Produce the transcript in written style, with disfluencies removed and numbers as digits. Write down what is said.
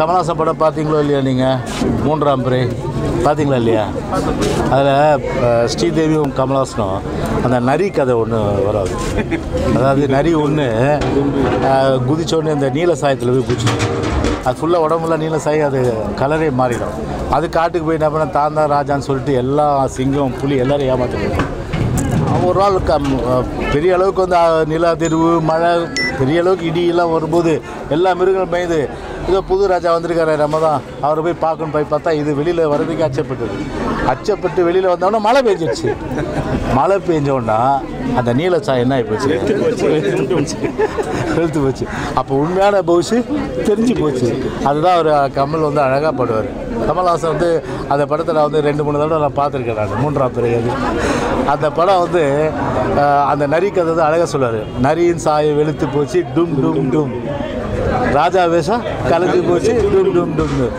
கமல்ஹாசன் படம் பார்த்தீங்களோ இல்லையா நீங்கள்? 3ஆம் பிறை பார்த்தீங்களா இல்லையா? அதில் ஸ்ரீதேவியும் கமல்ஹாசனும் அந்த நரி கதை ஒன்று வராது. அதாவது நரி ஒன்று குதிச்சோன்னு இந்த நீல சாயத்தில் போய் குதிச்சோம், அது ஃபுல்லாக உடம்புலாம் நீல சாயம், அது கலரே மாறிடும். அது காட்டுக்கு போய் என்ன பண்ண, தாந்தா ராஜான்னு சொல்லிட்டு எல்லா சிங்கம் புலி எல்லோரும் ஏமாற்றிடுவோம். ஒரு ஆள் பெரிய அளவுக்கு வந்து நிலதிர்வு மழை பெரிய அளவுக்கு இடியெல்லாம் வரும்போது எல்லா மிருகங்களும் பயந்து ஏதோ புது ராஜா வந்திருக்காரு நம்ம தான் அவரை போய் பார்க்கணும். போய் பார்த்தா இது வெளியில் வர்றதுக்கு அச்சப்பட்டு வெளியில் வந்தோடனே மழை பெஞ்சிடுச்சு. மழை பெஞ்சோன்னா அந்த நீலச்சாயம் என்ன ஆகிப்போச்சு, வெளுத்து போச்சு. அப்போ உண்மையான பவுசு தெரிஞ்சு போச்சு. அதுதான் ஒரு கமல் வந்து அழகாக பாடுவார். கமல்ஹாசன் வந்து அந்த படத்தை நான் வந்து 2-3 தடவை நான் பார்த்துருக்கேன். நான் 3ஆம் பிறை அந்த படம் வந்து அந்த நரி கதை தான் அழகாக சொல்லுவார். நரியின் சாயம் வெளுத்து போச்சு டும் டும் டும், ராஜா வேஷம் கலந்து போச்சு டும் டும் டும்.